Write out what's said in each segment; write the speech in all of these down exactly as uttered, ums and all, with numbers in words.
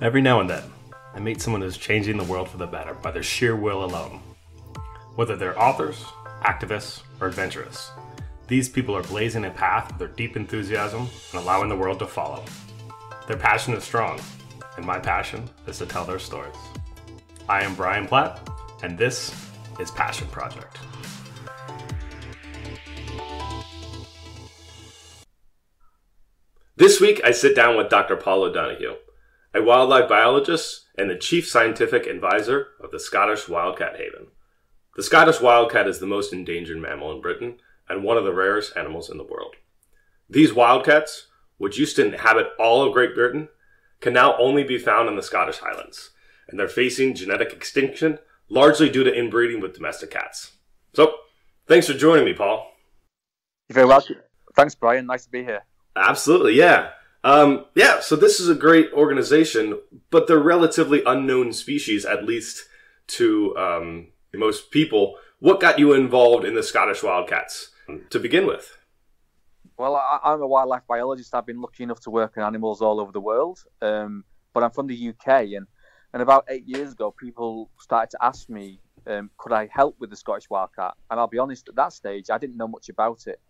Every now and then, I meet someone who's changing the world for the better by their sheer will alone. Whether they're authors, activists, or adventurous, these people are blazing a path with their deep enthusiasm and allowing the world to follow. Their passion is strong, and my passion is to tell their stories. I am Brian Platt, and this is Passion Project. This week, I sit down with Doctor Paul O'Donoghue, a wildlife biologist and the chief scientific advisor of the Scottish Wildcat Haven. The Scottish wildcat is the most endangered mammal in Britain and one of the rarest animals in the world. These wildcats, which used to inhabit all of Great Britain, can now only be found in the Scottish Highlands, and they're facing genetic extinction largely due to inbreeding with domestic cats. So, thanks for joining me, Paul. You're very welcome. Thanks, Brian. Nice to be here. Absolutely, yeah. Um, yeah, so this is a great organization, but they're relatively unknown species, at least to um, most people. What got you involved in the Scottish Wildcats to begin with? Well, I, I'm a wildlife biologist. I've been lucky enough to work on animals all over the world, um, but I'm from the U K, and, and about eight years ago, people started to ask me, um, could I help with the Scottish Wildcat? And I'll be honest, at that stage, I didn't know much about it.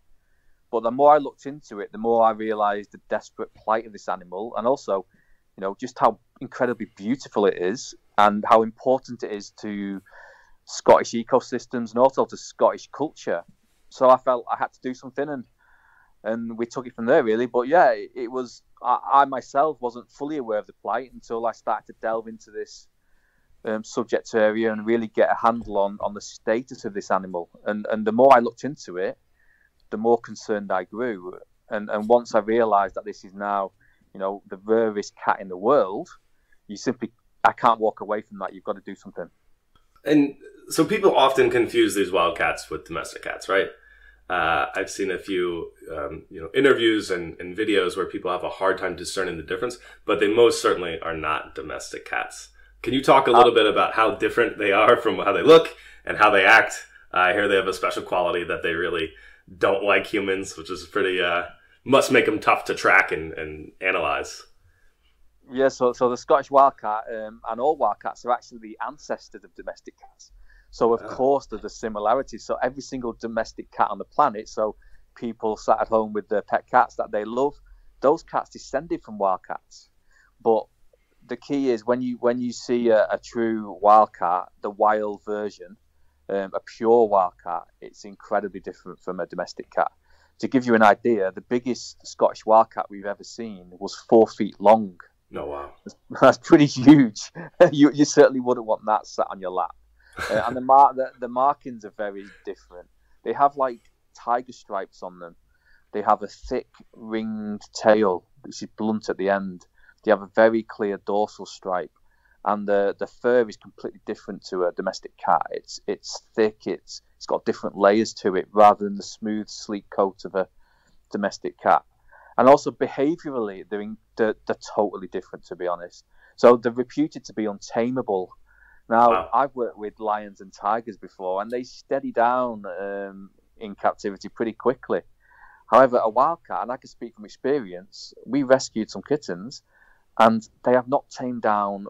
But the more I looked into it, the more I realised the desperate plight of this animal, and also, you know, just how incredibly beautiful it is and how important it is to Scottish ecosystems and also to Scottish culture. So I felt I had to do something, and and we took it from there, really. But yeah, it, it was I, I myself wasn't fully aware of the plight until I started to delve into this um, subject area and really get a handle on on the status of this animal. And and the more I looked into it, the more concerned I grew, and and once I realised that this is now, you know, the rarest cat in the world, you simply I can't walk away from that. You've got to do something. And so people often confuse these wildcats with domestic cats, right? Uh, I've seen a few, um, you know, interviews and, and videos where people have a hard time discerning the difference, but they most certainly are not domestic cats. Can you talk a little um, bit about how different they are from how they look and how they act? Uh, I hear they have a special quality that they really don't like humans, which is pretty uh must make them tough to track and, and analyze. Yeah, so so the Scottish wildcat um, and all wildcats are actually the ancestors of domestic cats, so of oh. course there's a similarity. So every single domestic cat on the planet, so people sat at home with their pet cats that they love, those cats descended from wildcats. But the key is when you when you see a, a true wildcat, the wild version, Um, a pure wildcat, it's incredibly different from a domestic cat. To give you an idea, the biggest Scottish wildcat we've ever seen was four feet long. No, wow, that's, that's pretty huge. you, you certainly wouldn't want that sat on your lap. Uh, and the, mar the the markings are very different. They have like tiger stripes on them. They have a thick ringed tail, which is blunt at the end. They have a very clear dorsal stripe. And the, the fur is completely different to a domestic cat. It's it's thick. It's it's got different layers to it rather than the smooth, sleek coat of a domestic cat. And also behaviourally, they're, in, they're they're totally different, to be honest. So they're reputed to be untameable. Now, wow. I've worked with lions and tigers before, and they steady down um, in captivity pretty quickly. However, a wildcat, and I can speak from experience, we rescued some kittens, and they have not tamed down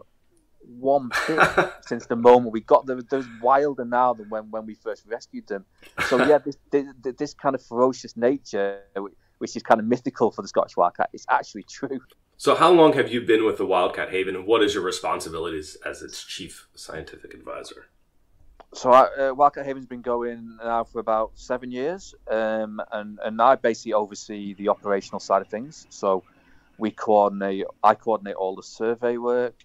one bit since the moment we got them. They're wilder now than when when we first rescued them. So yeah, this, this this kind of ferocious nature, which is kind of mythical for the Scottish wildcat, is actually true. So how long have you been with the Wildcat Haven, and what is your responsibilities as its chief scientific advisor? So uh, Wildcat Haven's been going now for about seven years, um, and and I basically oversee the operational side of things. So we coordinate. I coordinate all the survey work,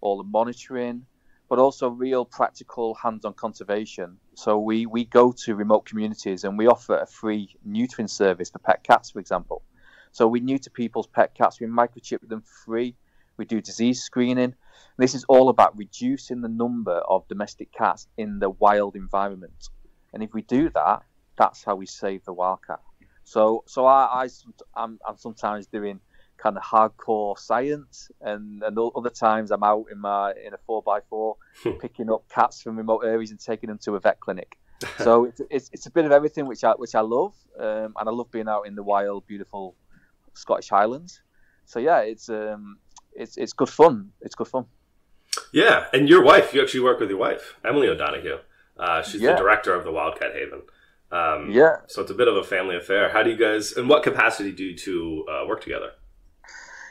all the monitoring, but also real practical hands-on conservation. So we, we go to remote communities and we offer a free neutering service for pet cats, for example. So we neuter people's pet cats, we microchip them free, we do disease screening. This is all about reducing the number of domestic cats in the wild environment. And if we do that, that's how we save the wildcat. So so I, I, I'm, I'm sometimes doing kind of hardcore science, and, and other times I'm out in my in a four by four picking up cats from remote areas and taking them to a vet clinic. So it's it's, it's a bit of everything, which I which I love, um, and I love being out in the wild, beautiful Scottish Highlands. So yeah, it's um it's it's good fun. It's good fun. Yeah, and your wife, you actually work with your wife, Emily O'Donoghue. Uh, she's yeah. the director of the Wildcat Haven. Um, yeah. So it's a bit of a family affair. How do you guys, in what capacity do you two uh, work together?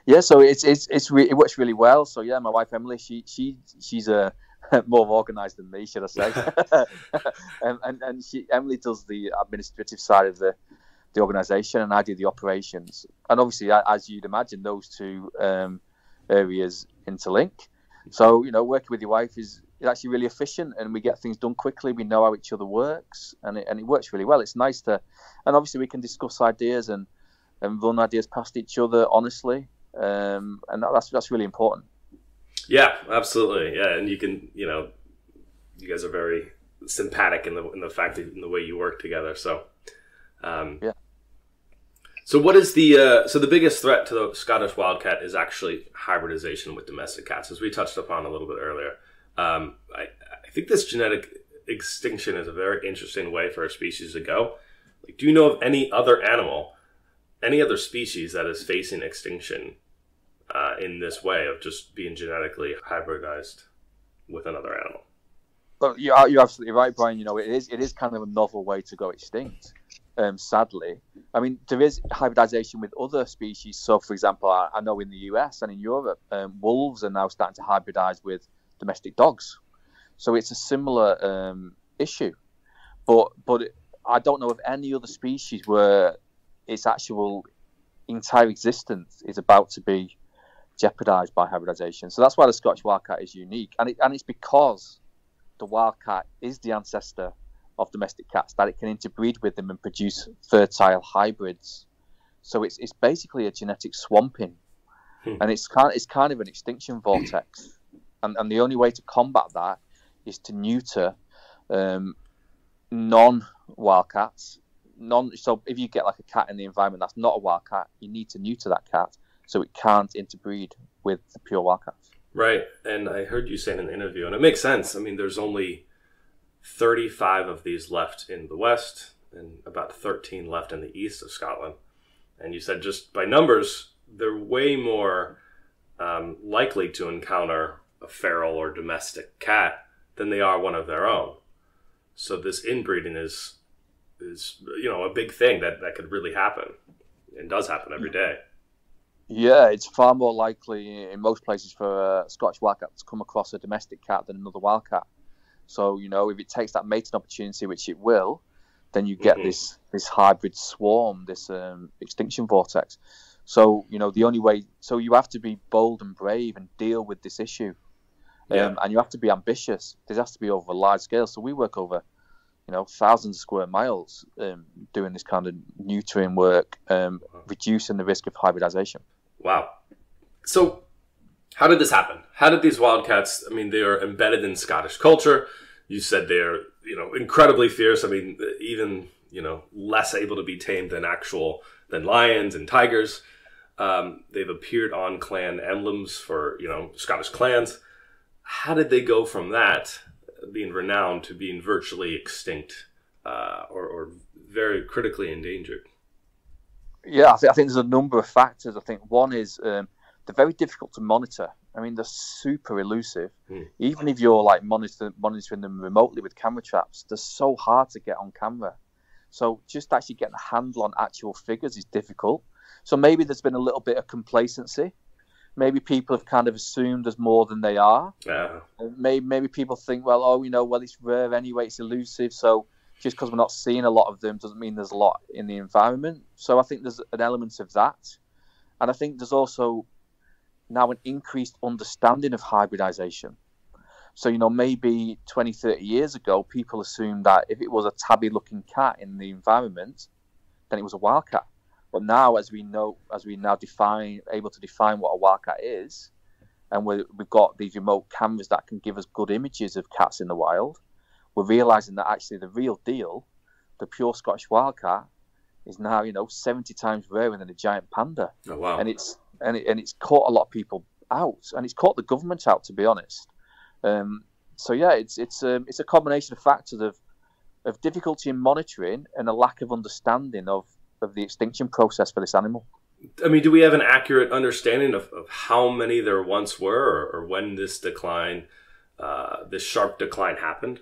Yeah, so it's it's it's re- it works really well. So yeah, my wife Emily, she she she's a more organized than me, should I say? and, and and she Emily does the administrative side of the the organization, and I do the operations. And obviously, as you'd imagine, those two um, areas interlink. So you know, working with your wife is actually really efficient, and we get things done quickly. We know how each other works, and it, and it works really well. It's nice to, and obviously we can discuss ideas and and run ideas past each other honestly. Um, and that's that's really important. Yeah, absolutely. Yeah, and you can, you know, you guys are very sympathetic in the in the fact that in the way you work together. So, um, yeah. So what is the uh, so the biggest threat to the Scottish wildcat is actually hybridization with domestic cats, as we touched upon a little bit earlier. Um, I I think this genetic extinction is a very interesting way for a species to go. Like, do you know of any other animal, any other species that is facing extinction? Uh, in this way of just being genetically hybridized with another animal. Well, you are, you're absolutely right, Brian. You know, it is it is kind of a novel way to go extinct, um, sadly. I mean, there is hybridization with other species. So, for example, I, I know in the U S and in Europe, um, wolves are now starting to hybridize with domestic dogs. So it's a similar um, issue. But, but I don't know of any other species where its actual entire existence is about to be jeopardized by hybridization. So that's why the Scottish wildcat is unique, and it, and it's because the wildcat is the ancestor of domestic cats that it can interbreed with them and produce fertile hybrids. So it's it's basically a genetic swamping, hmm. and it's kind of, it's kind of an extinction vortex, and and the only way to combat that is to neuter um, non-wildcats. Non so if you get like a cat in the environment that's not a wildcat, you need to neuter that cat so it can't interbreed with the pure wildcats. Right, and I heard you say in an interview, and it makes sense. I mean, there's only thirty-five of these left in the west and about thirteen left in the east of Scotland. And you said just by numbers, they're way more um, likely to encounter a feral or domestic cat than they are one of their own. So this inbreeding is, is you know, a big thing that, that could really happen and does happen every day. Yeah, it's far more likely in most places for a Scottish wildcat to come across a domestic cat than another wildcat. So, you know, if it takes that mating opportunity, which it will, then you get mm-hmm. this, this hybrid swarm, this um, extinction vortex. So, you know, the only way... So you have to be bold and brave and deal with this issue. Yeah. Um, and you have to be ambitious. This has to be over a large scale. So we work over, you know, thousands of square miles um, doing this kind of neutering work, um, reducing the risk of hybridization. Wow. So how did this happen? How did these wildcats, I mean, they are embedded in Scottish culture. You said they're, you know, incredibly fierce. I mean, even, you know, less able to be tamed than actual, than lions and tigers. Um, they've appeared on clan emblems for, you know, Scottish clans. How did they go from that, being renowned, to being virtually extinct uh, or, or very critically endangered? Yeah, I, th- I think there's a number of factors. I think one is um, they're very difficult to monitor. I mean, they're super elusive. Mm. Even if you're like monitor- monitoring them remotely with camera traps, they're so hard to get on camera. So just actually getting a handle on actual figures is difficult. So maybe there's been a little bit of complacency. Maybe people have kind of assumed there's more than they are. Yeah. Maybe, maybe people think, well, oh, you know, well, it's rare anyway, it's elusive, so just because we're not seeing a lot of them doesn't mean there's a lot in the environment. So I think there's an element of that. And I think there's also now an increased understanding of hybridization. So, you know, maybe twenty, thirty years ago, people assumed that if it was a tabby-looking cat in the environment, then it was a wildcat. But now, as we know, as we now define, able to define what a wildcat is, and we're, we've got these remote cameras that can give us good images of cats in the wild, we're realizing that actually the real deal, the pure Scottish wildcat, is now, you know, seventy times rarer than a giant panda. Oh, wow. And it's and it, and it's caught a lot of people out, and it's caught the government out, to be honest. Um, so yeah, it's it's um, it's a combination of factors of of difficulty in monitoring and a lack of understanding of of the extinction process for this animal. I mean, do we have an accurate understanding of, of how many there once were, or, or when this decline, uh, this sharp decline happened?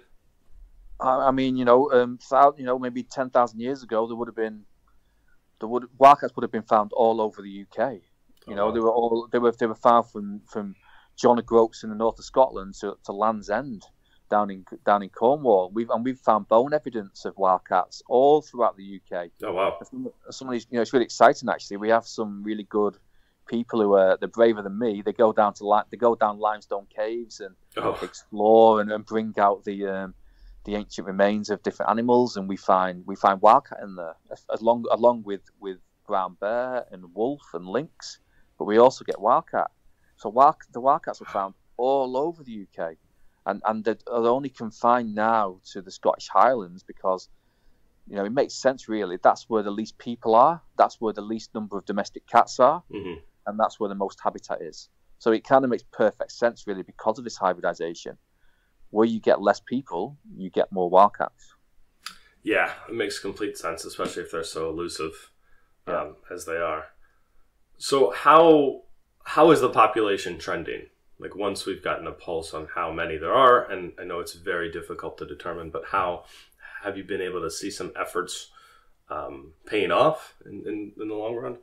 I, I mean, you know, um, thousand, you know, maybe ten thousand years ago, there would have been, there would wildcats would have been found all over the U K. You oh, know, wow. they were all they were they were found from from John O'Groats in the north of Scotland to, to Land's End, down in down in Cornwall. We've and we've found bone evidence of wildcats all throughout the U K. Oh wow! Some of these, you know, it's really exciting. Actually, we have some really good people who are they're braver than me. They go down to they go down limestone caves and oh. explore and, and bring out the um, the ancient remains of different animals, and we find we find wildcat in there, as long along with with brown bear and wolf and lynx. But we also get wildcat. So wild, the wildcats were found all over the U K. And and they're only confined now to the Scottish Highlands because, you know, it makes sense really. That's where the least people are. That's where the least number of domestic cats are, mm-hmm. and that's where the most habitat is. So it kind of makes perfect sense really because of this hybridization. Where you get less people, you get more wildcats. Yeah, it makes complete sense, especially if they're so elusive yeah. um, as they are. So how how is the population trending? Like once we've gotten a pulse on how many there are, and I know it's very difficult to determine, but how have you been able to see some efforts um, paying off in, in, in the long run?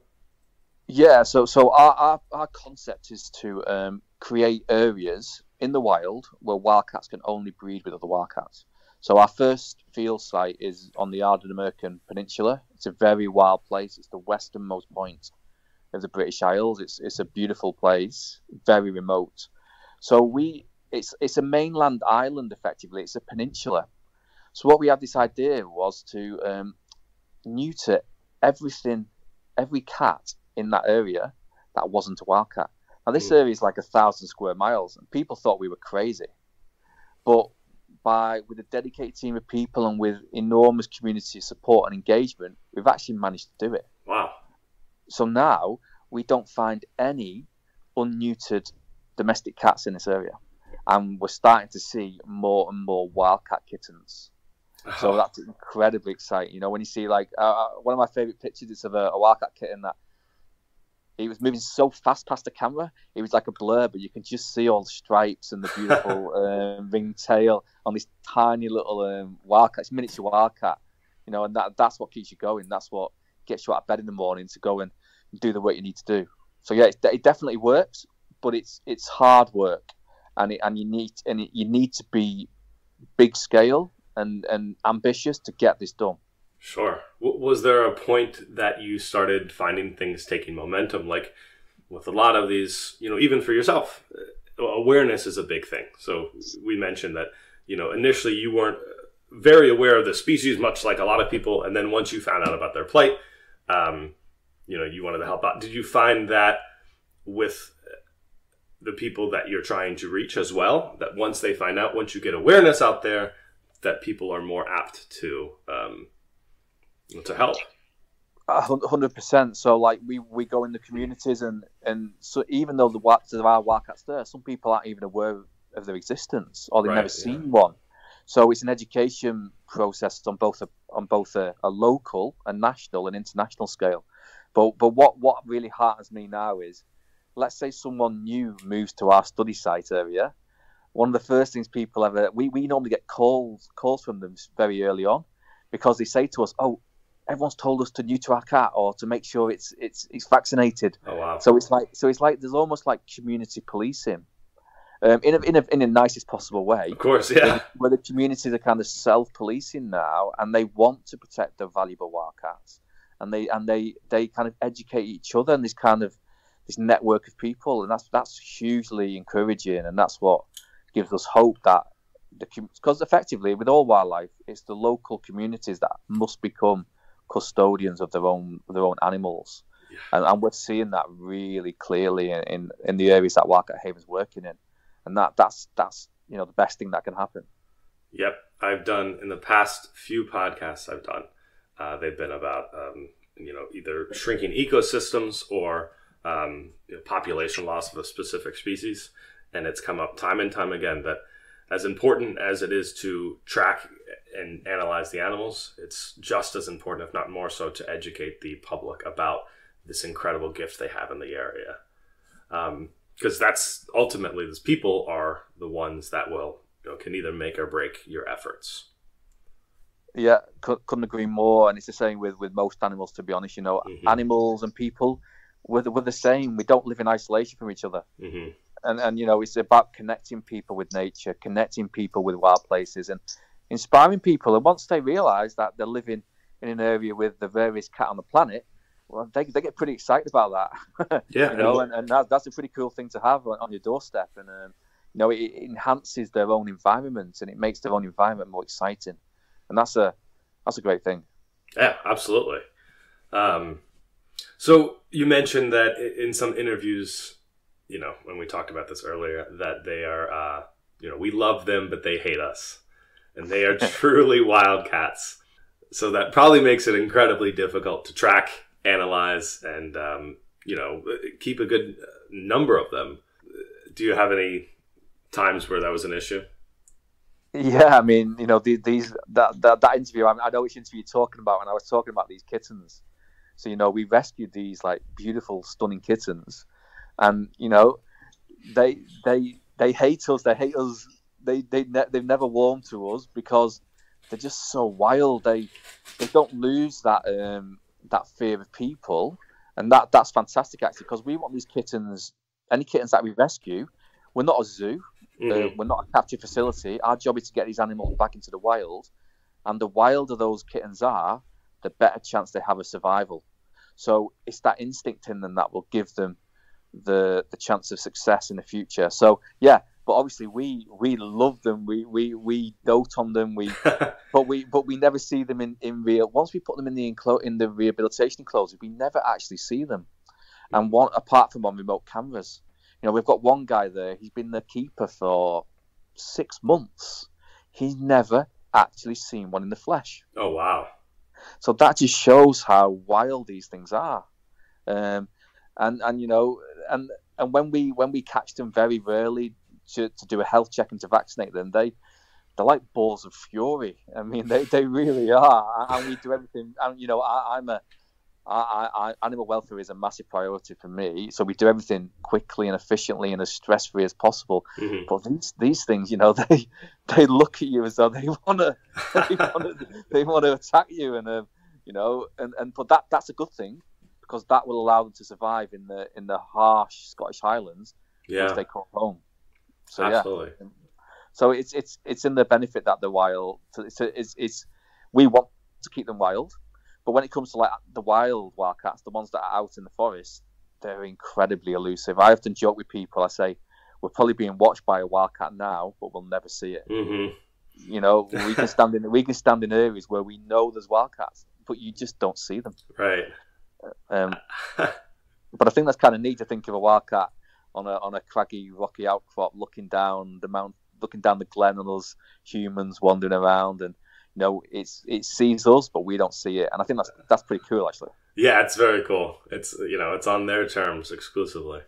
Yeah, so so our, our, our concept is to um, create areas in the wild where wildcats can only breed with other wildcats. So our first field site is on the Ardnamurchan Peninsula. It's a very wild place. It's the westernmost point of the British Isles. It's it's a beautiful place, very remote. So we it's it's a mainland island effectively. It's a peninsula. So what we had this idea was to um, neuter everything, every cat in that area that wasn't a wildcat. Now this mm. area is like a thousand square miles, and people thought we were crazy. But by with a dedicated team of people and with enormous community support and engagement, we've actually managed to do it. Wow. So now we don't find any unneutered domestic cats in this area, and we're starting to see more and more wildcat kittens. Oh. So that's incredibly exciting. You know, when you see like uh, one of my favorite pictures is of a, a wildcat kitten that he was moving so fast past the camera. It was like a blur, but you can just see all the stripes and the beautiful um, ring tail on this tiny little um, wildcat. It's miniature wildcat, you know, and that that's what keeps you going. That's what gets you out of bed in the morning to go and do the work you need to do. So yeah, it, it definitely works, but it's it's hard work, and it, and you need and it, you need to be big scale and and ambitious to get this done. Sure. Was there a point that you started finding things taking momentum? Like with a lot of these, you know, even for yourself, awareness is a big thing. So we mentioned that, you know, initially you weren't very aware of the species, much like a lot of people, and then once you found out about their plight, Um, you know, you wanted to help out. Did you find that with the people that you're trying to reach as well, that once they find out, once you get awareness out there, that people are more apt to um, to help? one hundred percent. So like we, we go in the communities, and, and so even though the, there are wildcats there, some people aren't even aware of their existence, or they've right, never seen yeah. one. So it's an education process on both a, on both a, a local and national and international scale. But but what, what really heartens me now is, let's say someone new moves to our study site area. One of the first things people ever, we, we normally get calls calls from them very early on, because they say to us, oh, everyone's told us to neuter our cat or to make sure it's it's it's vaccinated. Oh wow! So it's like so it's like there's almost like community policing. Um, in, a, in, a, in the nicest possible way. Of course, yeah. Where the communities are kind of self-policing now, and they want to protect their valuable wildcats. And they and they, they kind of educate each other in this kind of this network of people. And that's that's hugely encouraging. And that's what gives us hope that, the because effectively with all wildlife, it's the local communities that must become custodians of their own, their own animals. Yeah. And, and we're seeing that really clearly in, in, in the areas that Wildcat Haven's working in. And that that's, that's you know, the best thing that can happen. Yep. I've done, in the past few podcasts I've done, uh, they've been about, um, you know, either shrinking ecosystems or um, you know, population loss of a specific species. And it's come up time and time again that as important as it is to track and analyze the animals, it's just as important, if not more so, to educate the public about this incredible gift they have in the area. Um, because that's ultimately, these people are the ones that will, you know, can either make or break your efforts. Yeah, couldn't agree more. And it's the same with, with most animals, to be honest. You know, mm-hmm. animals and people, we're the, we're the same. We don't live in isolation from each other. Mm-hmm. And, and, you know, it's about connecting people with nature, connecting people with wild places and inspiring people. And once they realise that they're living in an area with the rarest cat on the planet, well, they, they get pretty excited about that. Yeah, you know, and, and that, that's a pretty cool thing to have on, on your doorstep. And, um, you know, it, it enhances their own environment and it makes their own environment more exciting. And that's a that's a great thing. Yeah, absolutely. Um, so you mentioned that in some interviews, you know, when we talked about this earlier, that they are, uh, you know, we love them, but they hate us. And they are truly wildcats. So that probably makes it incredibly difficult to track, analyze, and, um, you know, keep a good number of them. Do you have any times where that was an issue? Yeah, I mean, you know, these, these that, that that interview, I, mean, I know which interview you're talking about, and I was talking about these kittens. So, you know, we rescued these, like, beautiful, stunning kittens. And, you know, they they they hate us. They hate us. They, they ne they've never warmed to us because they're just so wild. They they don't lose that um, that fear of people. And that that's fantastic, actually, because we want these kittens, any kittens that we rescue, we're not a zoo. Mm-hmm. uh, we're not a captive facility. Our job is to get these animals back into the wild, and the wilder those kittens are, the better chance they have of survival. So it's that instinct in them that will give them the the chance of success in the future. So yeah, but obviously we we love them. We we we dote on them. We but we but we never see them in in real. Once we put them in the enclo- in the rehabilitation enclosure, we never actually see them, and one apart from on remote cameras. You know, we've got one guy there, he's been the keeper for six months. He's never actually seen one in the flesh. Oh, wow. So that just shows how wild these things are. Um, and, and you know, and and when we when we catch them very rarely to, to do a health check and to vaccinate them, they, they're like balls of fury. I mean, they, they really are. And we do everything. And, you know, I, I'm a... I, I, animal welfare is a massive priority for me, so we do everything quickly and efficiently and as stress-free as possible. Mm-hmm. But these these things, you know, they they look at you as though they want to they want to they want to attack you, and um, you know, and and but that that's a good thing because that will allow them to survive in the in the harsh Scottish Highlands, yeah, which they call home. So absolutely. Yeah, so it's it's it's in the benefit that the wild. It's it's it's we want to keep them wild. But when it comes to like the wild wildcats, the ones that are out in the forest, they're incredibly elusive. I often joke with people. I say, we're probably being watched by a wildcat now, but we'll never see it. Mm-hmm. You know, we can stand in we can stand in areas where we know there's wildcats, but you just don't see them. Right. Um, but I think that's kind of neat to think of a wildcat on a on a craggy, rocky outcrop, looking down the mountain, looking down the glen, and us humans wandering around and. No, it's it sees us, but we don't see it, and I think that's that's pretty cool, actually. Yeah, it's very cool. It's you know, it's on their terms exclusively.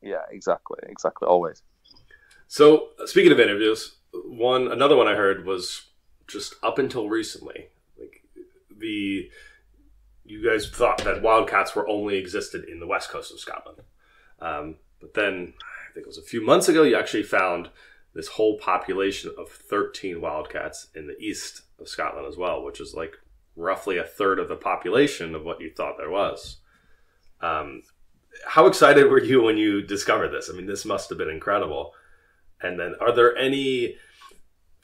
Yeah, exactly, exactly, always. So, speaking of interviews, one another one I heard was just up until recently, like the you guys thought that wildcats were only existed in the west coast of Scotland, um, but then I think it was a few months ago you actually found this whole population of thirteen wildcats in the east of Scotland as well, which is like roughly a third of the population of what you thought there was. Um, how excited were you when you discovered this? I mean, this must have been incredible. And then are there any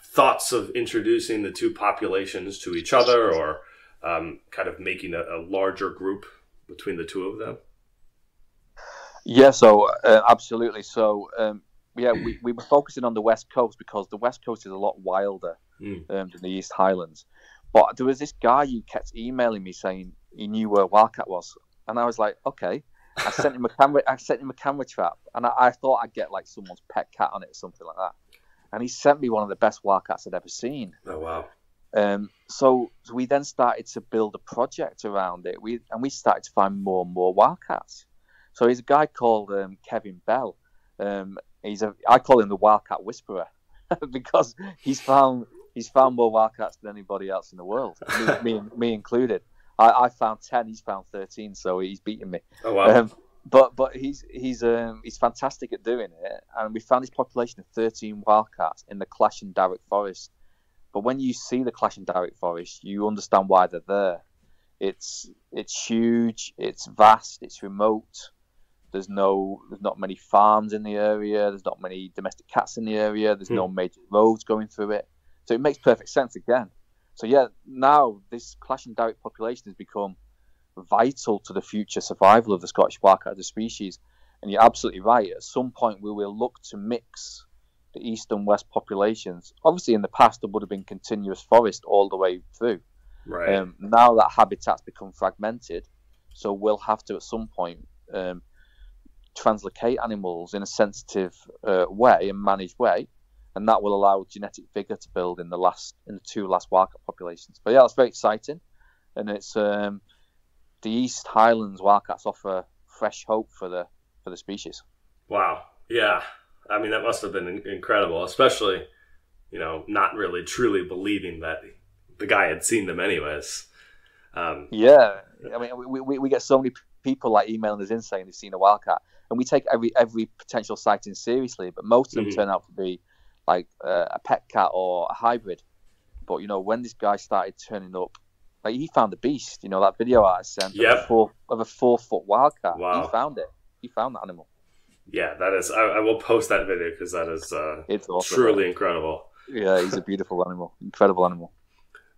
thoughts of introducing the two populations to each other or um, kind of making a, a larger group between the two of them? Yeah, so uh, absolutely. So, um, Yeah, we, we were focusing on the West Coast because the West Coast is a lot wilder mm. um, than the East Highlands. But there was this guy who kept emailing me saying he knew where wildcat was, and I was like, okay. I sent him a camera. I sent him a camera trap, and I, I thought I'd get like someone's pet cat on it or something like that. And he sent me one of the best wildcats I'd ever seen. Oh wow! Um, so, so we then started to build a project around it. We and we started to find more and more wildcats. So he's a guy called um, Kevin Bell. Um, He's a, I call him the wildcat whisperer because he's found he's found more wildcats than anybody else in the world, me, me, me included. I, I found ten, he's found thirteen, so he's beating me. Oh wow! Um, but but he's he's um, he's fantastic at doing it, and we found his population of thirteen wildcats in the Clashindarroch Forest. But when you see the Clashindarroch Forest, you understand why they're there. It's it's huge, it's vast, it's remote. There's no there's not many farms in the area. There's not many domestic cats in the area. There's mm. no major roads going through it. So it makes perfect sense again. So yeah, now this Clashindarroch population has become vital to the future survival of the Scottish wildcat as a species. And you're absolutely right. At some point, we will look to mix the east and west populations. Obviously, in the past, there would have been continuous forest all the way through. Right. Um, now that habitat's become fragmented, so we'll have to at some point um, translocate animals in a sensitive uh, way and managed way, and that will allow genetic vigor to build in the last in the two last wildcat populations. But yeah, that's very exciting, and it's um, the East Highlands wildcats offer fresh hope for the for the species. Wow, yeah, I mean that must have been incredible, especially you know not really truly believing that the guy had seen them anyways. Um, yeah, I mean we, we we get so many people like emailing us in saying they've seen a wildcat. And we take every every potential sighting seriously, but most of them mm-hmm. turn out to be like uh, a pet cat or a hybrid. But, you know, when this guy started turning up, like he found the beast, you know, that video I sent yep. of, a four, of a four-foot wildcat. Wow. He found it. He found that animal. Yeah, that is, I, I will post that video because that is uh, it's awesome, truly man. incredible. Yeah, he's a beautiful animal, incredible animal.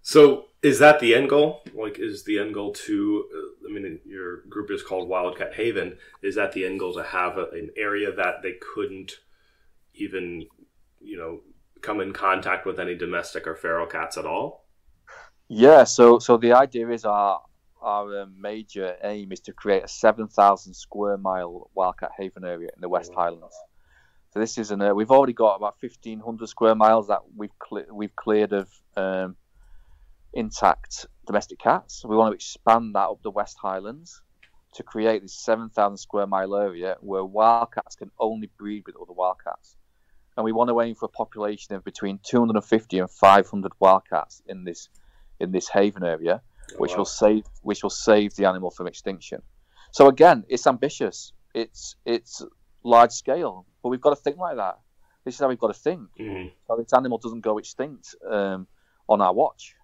So is that the end goal? Like, is the end goal to, I mean, your group is called Wildcat Haven. Is that the end goal to have a, an area that they couldn't even, you know, come in contact with any domestic or feral cats at all? Yeah. So, so the idea is our, our major aim is to create a seven thousand square mile Wildcat Haven area in the West wow. Highlands. So this is an, uh, we've already got about fifteen hundred square miles that we've, cle we've cleared of, um, intact domestic cats. We want to expand that up the West Highlands to create this seven thousand square mile area where wildcats can only breed with other wildcats. And we want to aim for a population of between two hundred fifty and five hundred wildcats in this in this haven area, which oh, wow. will save which will save the animal from extinction. So again, it's ambitious, it's it's large scale, but we've got to think like that. This is how we've got to think. Mm-hmm. So this animal doesn't go extinct um, on our watch.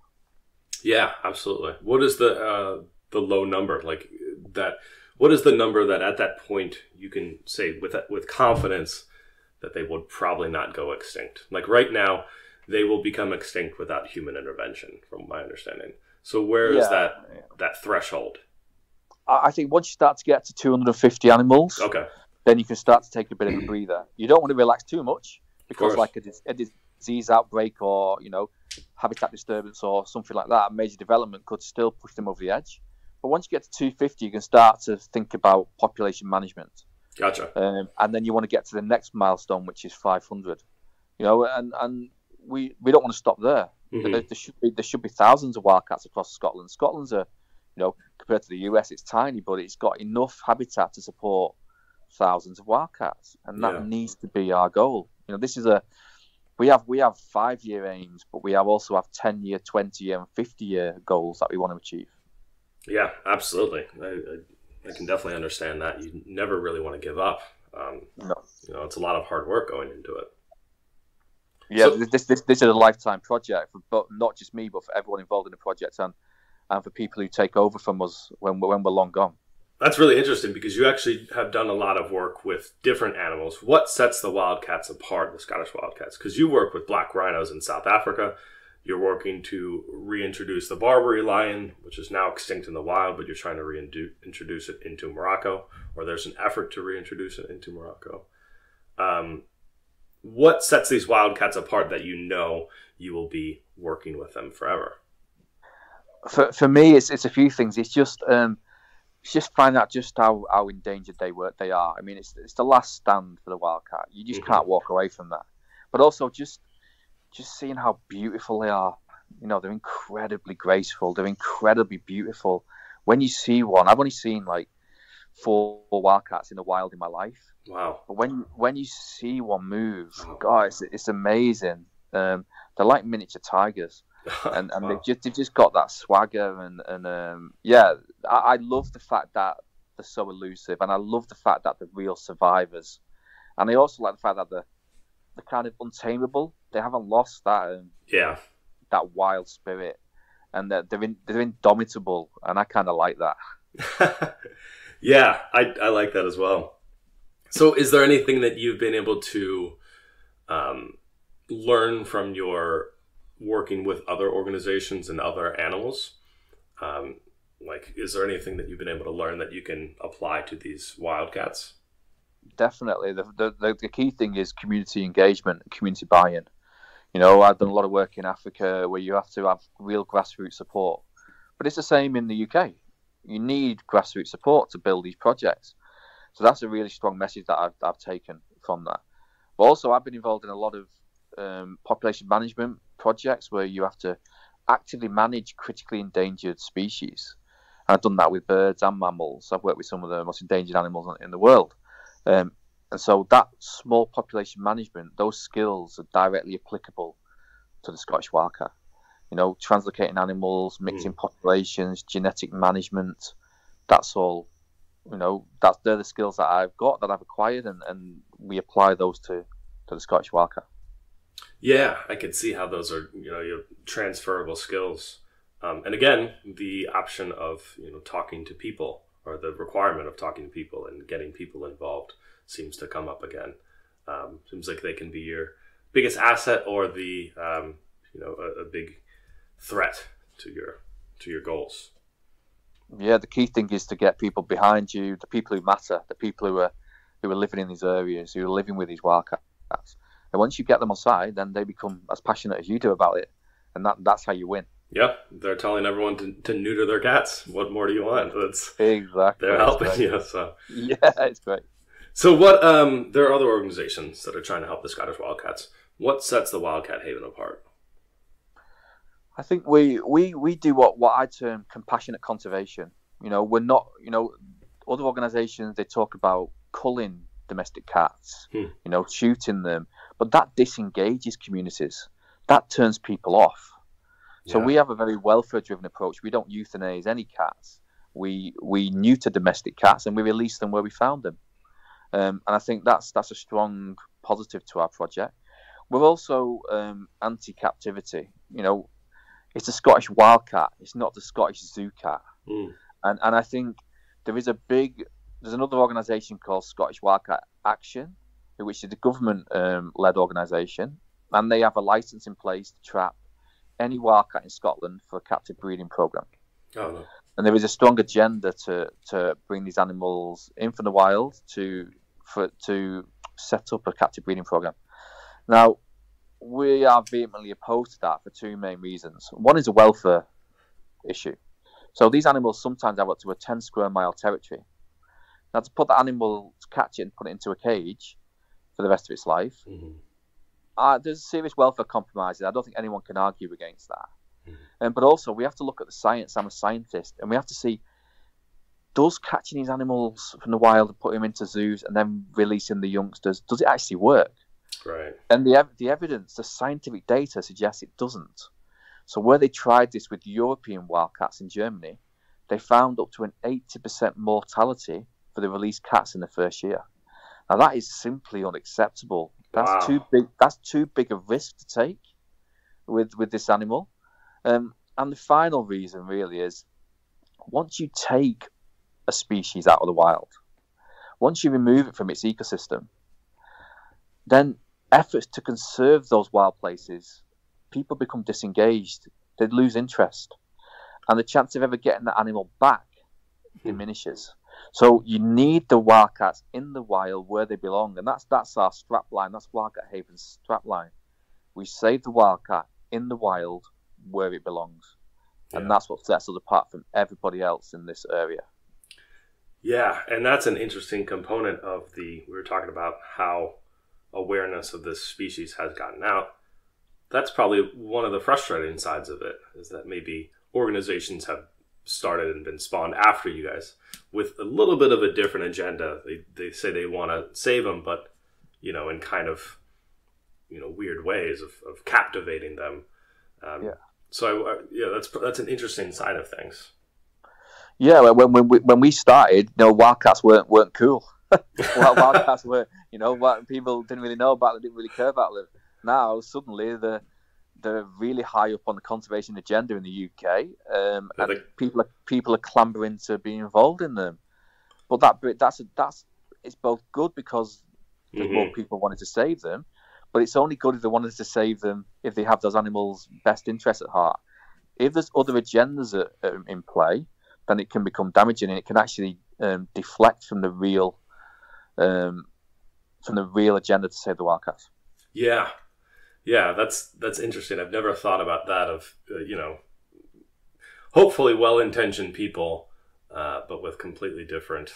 Yeah, absolutely. What is the uh, the low number like that? What is the number that at that point you can say with with confidence that they would probably not go extinct? Like right now, they will become extinct without human intervention, from my understanding. So where yeah, is that yeah. that threshold? I think once you start to get to two hundred fifty animals, okay, then you can start to take a bit of a breather. You don't want to relax too much because, like, a, a disease outbreak or you know. habitat disturbance or something like that, a major development could still push them over the edge. But once you get to two hundred fifty, you can start to think about population management. Gotcha. Um, and then you want to get to the next milestone, which is five hundred. You know, and and we we don't want to stop there. Mm-hmm. there, there should be there should be thousands of wildcats across Scotland. Scotland's a, you know, compared to the U S, it's tiny, but it's got enough habitat to support thousands of wildcats, and that yeah. needs to be our goal. You know, this is a We have we have five year aims, but we have also have ten year, twenty year, and fifty year goals that we want to achieve. Yeah, absolutely. I, I, I can definitely understand that. You never really want to give up. Um, no, you know, it's a lot of hard work going into it. Yeah, so, this this this is a lifetime project, for, but not just me, but for everyone involved in the project, and and for people who take over from us when when we're long gone. That's really interesting because you actually have done a lot of work with different animals. What sets the wildcats apart, the Scottish wildcats? Because you work with black rhinos in South Africa. You're working to reintroduce the Barbary lion, which is now extinct in the wild, but you're trying to reintroduce it into Morocco, or there's an effort to reintroduce it into Morocco. Um, what sets these wildcats apart that you know you will be working with them forever? For, for me, it's, it's a few things. It's just... Um... just find out just how, how endangered they were they are. I mean, it's it's the last stand for the wildcat. You just mm-hmm. can't walk away from that. But also just just seeing how beautiful they are. You know, they're incredibly graceful. They're incredibly beautiful. When you see one, I've only seen like four wildcats in the wild in my life. Wow. But when when you see one move, oh. God, it's, it's amazing. Um, they're like miniature tigers. and, and wow. they've just they've just got that swagger, and and um, yeah, I, I love the fact that they're so elusive, and I love the fact that they're real survivors, and I also like the fact that they're they're kind of untamable. They haven't lost that um, yeah that wild spirit, and that they're, they're, in, they're indomitable, and I kind of like that. Yeah, I I like that as well. So, is there anything that you've been able to um, learn from your working with other organizations and other animals? Um, like, is there anything that you've been able to learn that you can apply to these wildcats? Definitely. The, the, the key thing is community engagement, community buy-in. You know, I've done a lot of work in Africa where you have to have real grassroots support. But it's the same in the U K. You need grassroots support to build these projects. So that's a really strong message that I've, I've taken from that. But also, I've been involved in a lot of um, population management projects where you have to actively manage critically endangered species. And I've done that with birds and mammals. I've worked with some of the most endangered animals in the world. Um, and so that small population management, those skills are directly applicable to the Scottish wildcat. You know, translocating animals, mixing mm. populations, genetic management, that's all, you know, that's, they're the skills that I've got, that I've acquired, and, and we apply those to, to the Scottish wildcat. Yeah, I can see how those are, you know, your transferable skills. Um, and again, the option of, you know, talking to people, or the requirement of talking to people and getting people involved seems to come up again. Um, seems like they can be your biggest asset, or the, um, you know, a, a big threat to your to your goals. Yeah, the key thing is to get people behind you, the people who matter, the people who are who are living in these areas, who are living with these wildcats. And once you get them on side, then they become as passionate as you do about it, and that that's how you win. Yeah, they're telling everyone to, to neuter their cats. What more do you want? That's exactly. They're helping you. So yeah, it's great. So what? Um, there are other organizations that are trying to help the Scottish wildcats. What sets the Wildcat Haven apart? I think we, we, we do what, what I term compassionate conservation. You know, we're not, you know, other organizations, they talk about culling domestic cats, hmm. you know, shooting them, but that disengages communities. That turns people off. Yeah. So we have a very welfare-driven approach. We don't euthanize any cats. We, we neuter domestic cats, and we release them where we found them. Um, and I think that's, that's a strong positive to our project. We're also um, anti-captivity, you know. It's a Scottish wildcat. It's not the Scottish zoo cat. Mm. And and I think there is a big, there's another organisation called Scottish Wildcat Action, which is a government-led um, organisation, and they have a licence in place to trap any wildcat in Scotland for a captive breeding programme. Oh, no. And there is a strong agenda to to bring these animals in from the wild to for to set up a captive breeding programme. Now, we are vehemently opposed to that for two main reasons. One is a welfare issue. So these animals sometimes have up to a ten square mile territory. Now, to put the animal, to catch it and put it into a cage for the rest of its life, mm-hmm. uh, there's serious welfare compromises. I don't think anyone can argue against that. Mm-hmm. Um, but also, we have to look at the science. I'm a scientist, and we have to see, does catching these animals from the wild and putting them into zoos and then releasing the youngsters, does it actually work? Right. And the the evidence, the scientific data suggests it doesn't. So where they tried this with European wildcats in Germany, they found up to an eighty percent mortality for the released cats in the first year. Now that is simply unacceptable. That's wow. too big. That's too big a risk to take with with this animal. Um, and the final reason really is, once you take a species out of the wild, once you remove it from its ecosystem, then efforts to conserve those wild places, people become disengaged, they lose interest, and the chance of ever getting that animal back hmm. diminishes. So you need the wildcats in the wild where they belong, and that's that's our strapline. That's Wildcat Haven's strapline. We save the wildcat in the wild where it belongs, yeah. and that's what sets us apart from everybody else in this area. Yeah, and that's an interesting component of the. We were talking about how awareness of this species has gotten out. That's probably one of the frustrating sides of it, is that maybe organizations have started and been spawned after you guys with a little bit of a different agenda. They, they say they want to save them, but, you know, in kind of, you know, weird ways of, of captivating them. Um, yeah. So uh, yeah, that's that's an interesting side of things. Yeah, when when we, when we started, no, wildcats weren't weren't cool. Wildcats were, you know, what people didn't really know about them, didn't really care about them. Now suddenly they're they're really high up on the conservation agenda in the U K, um, and they... people are people are clambering to be involved in them. But that that's that's it's both good because there's mm-hmm. more people wanted to save them, but it's only good if they wanted to save them if they have those animals' best interests at heart. If there's other agendas at, um, in play, then it can become damaging, and it can actually um, deflect from the real um, from the real agenda to save the wildcats. Yeah, yeah, that's that's interesting. I've never thought about that. Of uh, you know, hopefully well-intentioned people. Uh, but with completely different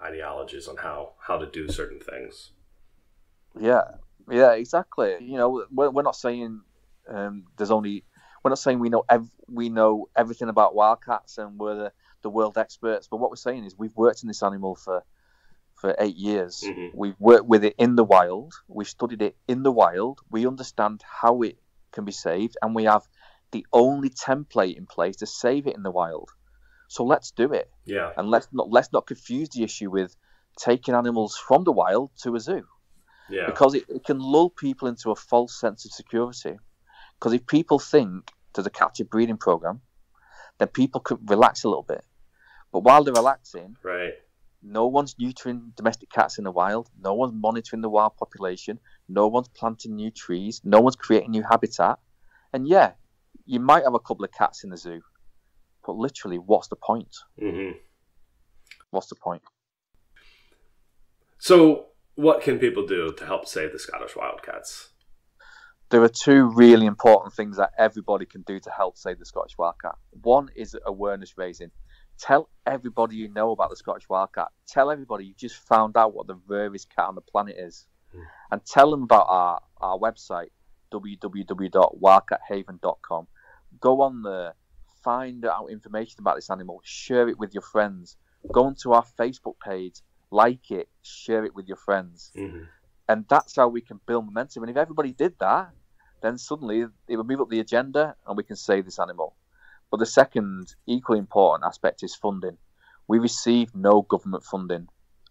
ideologies on how, how to do certain things. Yeah, yeah, exactly. You know, we're, we're not saying um, there's only we're not saying we know ev we know everything about wildcats and we're the, the world experts. But what we're saying is we've worked in this animal for for eight years. Mm-hmm. We've worked with it in the wild. We've studied it in the wild. We understand how it can be saved, and we have the only template in place to save it in the wild. So let's do it. Yeah. And let's not let's not confuse the issue with taking animals from the wild to a zoo. Yeah. Because it, it can lull people into a false sense of security. Because if people think there's a captive breeding program, then people could relax a little bit. But while they're relaxing, right, no one's neutering domestic cats in the wild. No one's monitoring the wild population. No one's planting new trees. No one's creating new habitat. And yeah, you might have a couple of cats in the zoo. But literally, what's the point? Mm-hmm. What's the point? So what can people do to help save the Scottish wildcats? There are two really important things that everybody can do to help save the Scottish wildcat. One is awareness raising. Tell everybody you know about the Scottish wildcat. Tell everybody you just found out what the rarest cat on the planet is. Mm. And tell them about our, our website, w w w dot wildcat haven dot com. Go on there. Find out information about this animal, share it with your friends. Go onto our Facebook page, like it, share it with your friends. Mm-hmm. And that's how we can build momentum. And if everybody did that, then suddenly it would move up the agenda and we can save this animal. But the second equally important aspect is funding. We receive no government funding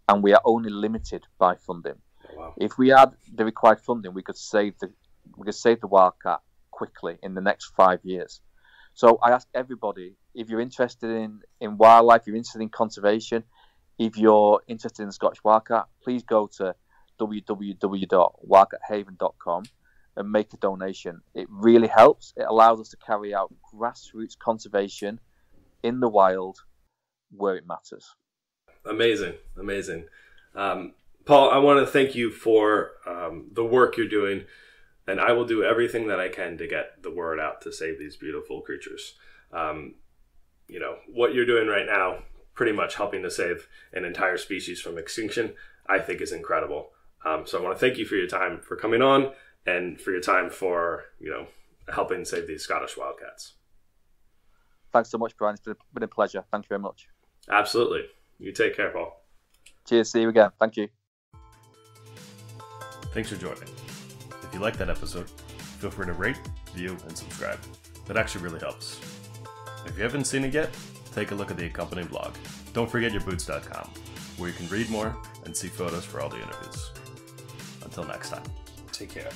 and we are only limited by funding. Oh, wow. If we had the required funding, we could save the, we could save the wildcat quickly in the next five years. So I ask everybody, if you're interested in, in wildlife, you're interested in conservation, if you're interested in Scottish wildcat, please go to w w w dot wildcat haven dot com and make a donation. It really helps. It allows us to carry out grassroots conservation in the wild where it matters. Amazing, amazing. Um, Paul, I want to thank you for um, the work you're doing. And I will do everything that I can to get the word out to save these beautiful creatures. Um, you know, what you're doing right now, pretty much helping to save an entire species from extinction, I think is incredible. Um, so I want to thank you for your time for coming on and for your time for, you know, helping save these Scottish wildcats. Thanks so much, Brian. It's been a pleasure. Thank you very much. Absolutely. You take care, Paul. Cheers. See you again. Thank you. Thanks for joining. If you like that episode, feel free to rate, view, and subscribe. That actually really helps. If you haven't seen it yet, take a look at the accompanying blog, don't forget your boots dot com, where you can read more and see photos for all the interviews. Until next time, take care.